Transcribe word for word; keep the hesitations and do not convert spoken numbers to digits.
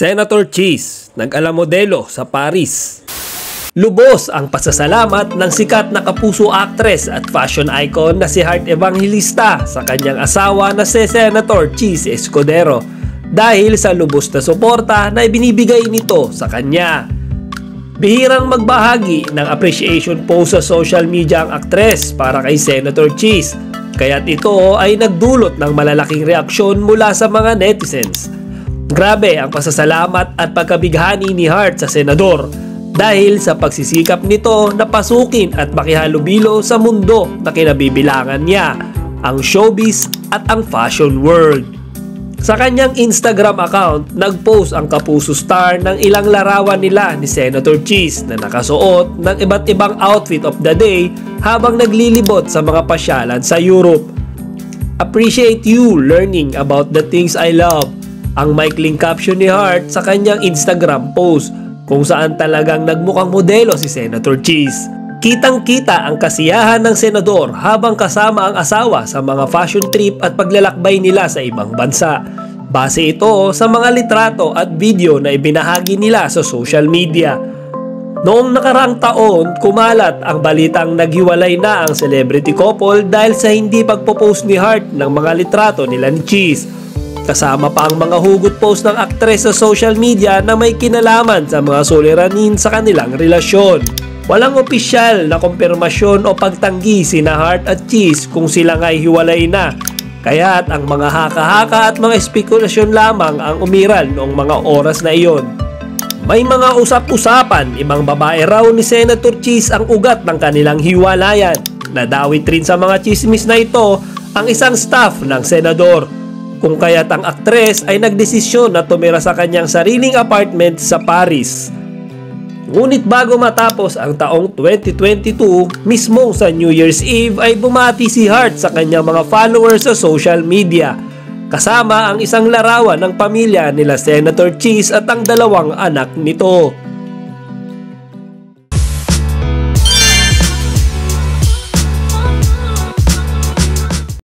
Senator Chiz, nag-alamodelo sa Paris. Lubos ang pasasalamat ng sikat na Kapuso actress at fashion icon na si Heart Evangelista sa kanyang asawa na si Senator Chiz Escudero dahil sa lubos na suporta na ibinibigay nito sa kanya. Bihirang magbahagi ng appreciation post sa social media ang actress para kay Senator Chiz, kaya't ito ay nagdulot ng malalaking reaksyon mula sa mga netizens. Grabe ang pasasalamat at pagkabighani ni Heart sa senador dahil sa pagsisikap nito na pasukin at makihalubilo sa mundo na kinabibilangan niya, ang showbiz at ang fashion world. Sa kanyang Instagram account, nagpost ang Kapuso star ng ilang larawan nila ni Senator Chiz na nakasuot ng iba't ibang outfit of the day habang naglilibot sa mga pasyalan sa Europe. Appreciate you learning about the things I love, ang maikling caption ni Heart sa kanyang Instagram post, kung saan talagang nagmukhang modelo si Senator Chiz. Kitang-kita ang kasiyahan ng senador habang kasama ang asawa sa mga fashion trip at paglalakbay nila sa ibang bansa. Base ito sa mga litrato at video na ibinahagi nila sa social media. Noong nakaraang taon, kumalat ang balitang naghiwalay na ang celebrity couple dahil sa hindi pagpo-post ni Heart ng mga litrato nila ni Chiz. Kasama pa ang mga hugot post ng aktres sa social media na may kinalaman sa mga suliranin sa kanilang relasyon. Walang opisyal na kumpirmasyon o pagtanggi sina Heart at Chiz kung sila nga'y hiwalay na, kaya't ang mga haka-haka at mga espekulasyon lamang ang umiral noong mga oras na iyon. May mga usap-usapan, ibang babae raw ni Senator Chiz ang ugat ng kanilang hiwalayan. Nadawit rin sa mga chismis na ito ang isang staff ng senador, kung kaya't ang aktres ay nagdesisyon na tumira sa kanyang sariling apartment sa Paris. Ngunit bago matapos ang taong twenty twenty-two, mismo sa New Year's Eve ay bumati si Heart sa kanyang mga followers sa social media, kasama ang isang larawan ng pamilya nila Senator Chiz at ang dalawang anak nito.